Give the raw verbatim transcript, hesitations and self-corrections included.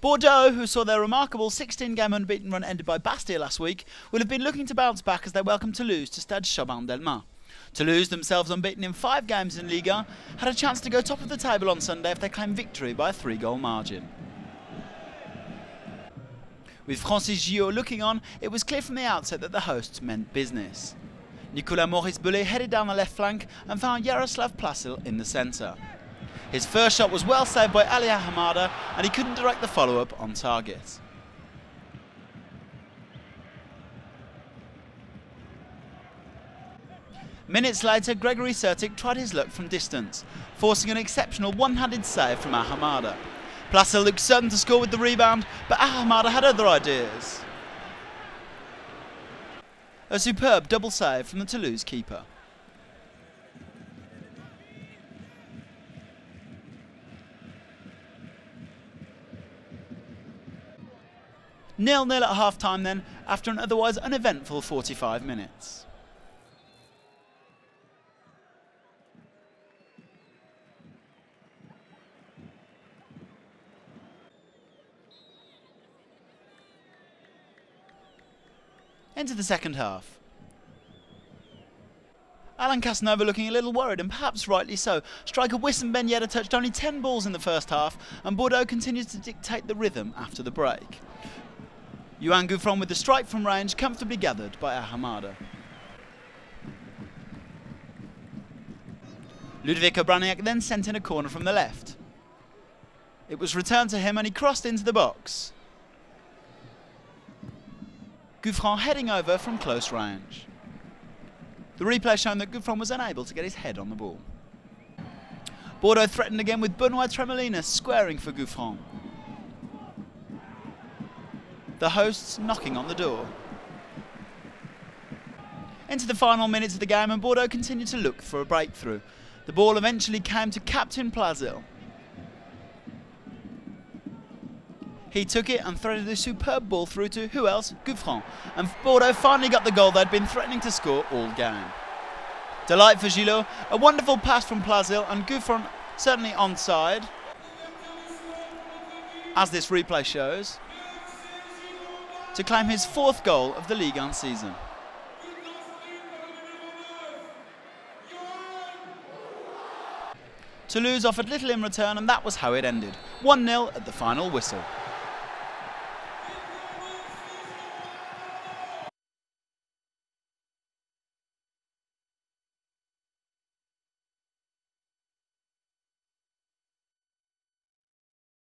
Bordeaux, who saw their remarkable sixteen game unbeaten run ended by Bastille last week, will have been looking to bounce back as they welcome Toulouse to Stade Chaban-Delmas. Toulouse, themselves unbeaten in five games in Ligue one, had a chance to go top of the table on Sunday if they claim victory by a three-goal margin. With Francis Gio looking on, it was clear from the outset that the hosts meant business. Nicolas Maurice Boulet headed down the left flank and found Yaroslav Plasil in the centre. His first shot was well saved by Ali Ahamada, and he couldn't direct the follow-up on target. Minutes later, Gregory Sertic tried his luck from distance, forcing an exceptional one-handed save from Ahamada. Plasil looked certain to score with the rebound, but Ahamada had other ideas. A superb double save from the Toulouse keeper. nil nil at half-time then, after an otherwise uneventful forty-five minutes. Into the second half. Alain Casanova, looking a little worried, and perhaps rightly so. Striker Wissam Ben Yedder touched only ten balls in the first half, and Bordeaux continues to dictate the rhythm after the break. Yoan Gouffran with the strike from range, comfortably gathered by Ahamada. Ludovic Obraniak then sent in a corner from the left. It was returned to him and he crossed into the box. Gouffran heading over from close range. The replay shown that Gouffran was unable to get his head on the ball. Bordeaux threatened again with Benoit Tremolina squaring for Gouffran. The hosts knocking on the door. Into the final minutes of the game, and Bordeaux continued to look for a breakthrough. The ball eventually came to Captain Plasil. He took it and threaded a superb ball through to, who else, Gouffran, and Bordeaux finally got the goal they'd been threatening to score all game. Delight for Gillot, a wonderful pass from Plasil, and Gouffran certainly onside, as this replay shows, to claim his fourth goal of the Ligue one season. Toulouse offered little in return, and that was how it ended, one nil at the final whistle.